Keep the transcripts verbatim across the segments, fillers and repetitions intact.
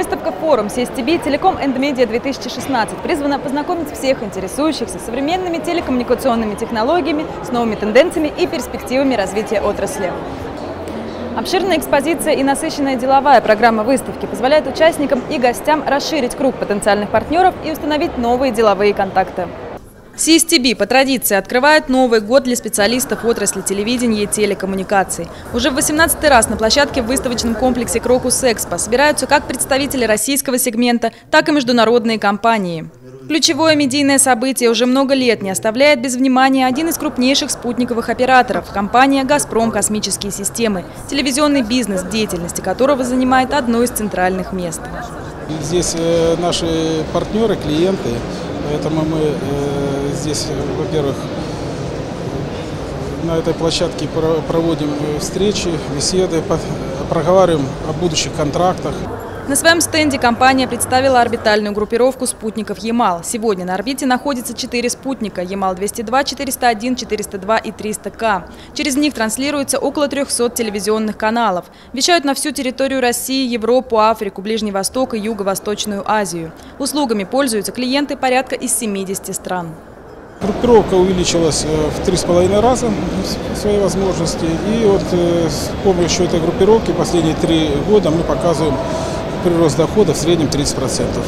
Выставка-форум си эс ти би Telecom and Media две тысячи шестнадцать призвана познакомить всех интересующихся с современными телекоммуникационными технологиями, с новыми тенденциями и перспективами развития отрасли. Обширная экспозиция и насыщенная деловая программа выставки позволяет участникам и гостям расширить круг потенциальных партнеров и установить новые деловые контакты. си эс ти би по традиции открывает новый год для специалистов отрасли телевидения и телекоммуникаций. Уже в восемнадцатый раз на площадке в выставочном комплексе «Крокус-Экспо» собираются как представители российского сегмента, так и международные компании. Ключевое медийное событие уже много лет не оставляет без внимания один из крупнейших спутниковых операторов – компания «Газпром Космические системы», телевизионный бизнес, деятельности которого занимает одно из центральных мест. Здесь наши партнеры, клиенты, поэтому мы здесь, во-первых, на этой площадке проводим встречи, беседы, проговариваем о будущих контрактах. На своем стенде компания представила орбитальную группировку спутников «Ямал». Сегодня на орбите находятся четыре спутника – Ямал двести два, четыреста один, четыреста два и триста К. Через них транслируется около трёхсот телевизионных каналов. Вещают на всю территорию России, Европу, Африку, Ближний Восток и Юго-Восточную Азию. Услугами пользуются клиенты порядка из семидесяти стран. Группировка увеличилась в три с половиной раза своей возможности. И вот с помощью этой группировки последние три года мы показываем прирост дохода в среднем тридцать процентов.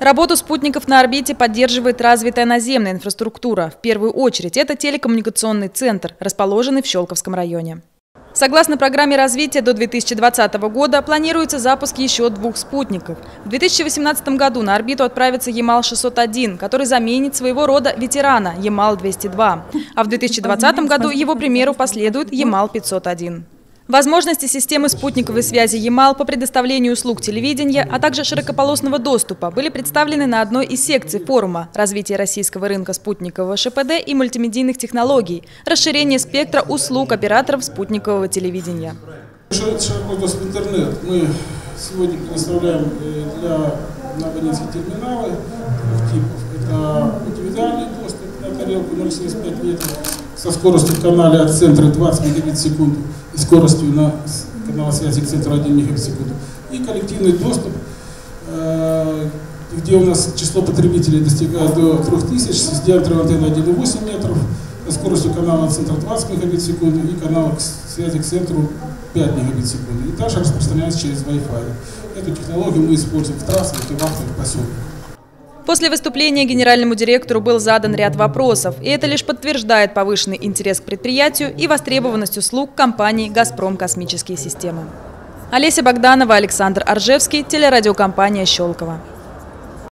Работу спутников на орбите поддерживает развитая наземная инфраструктура. В первую очередь это телекоммуникационный центр, расположенный в Щелковском районе. Согласно программе развития до две тысячи двадцатого года планируется запуск еще двух спутников. В две тысячи восемнадцатом году на орбиту отправится Ямал шестьсот один, который заменит своего рода ветерана Ямал двести два. А в две тысячи двадцатом году его примеру последует Ямал пятьсот один. Возможности системы спутниковой связи «Ямал» по предоставлению услуг телевидения, а также широкополосного доступа были представлены на одной из секций форума «Развитие российского рынка спутникового ШПД и мультимедийных технологий. Расширение спектра услуг операторов спутникового телевидения». Широкополосный интернет мы сегодня предоставляем для абонентских терминалов двух типов. Это индивидуальный доступ на тарелку ноль целых семьдесят пять сотых метра со скоростью в канале от центра двадцать мегабит в секунду и скоростью на канал связи к центру один мегабит в секунду. И коллективный доступ, где у нас число потребителей достигает до трёх тысяч, с диаметром антенны одна целая восемь десятых метров, со скоростью канала от центра двадцать мегабит в секунду и канал связи к центру пять мегабит в секунду. И также распространяется через Wi-Fi. Эту технологию мы используем в трассах и вахтовых поселках. После выступления генеральному директору был задан ряд вопросов, и это лишь подтверждает повышенный интерес к предприятию и востребованность услуг компании «Газпром Космические системы». Олеся Богданова, Александр Аржевский, телерадиокомпания «Щелково».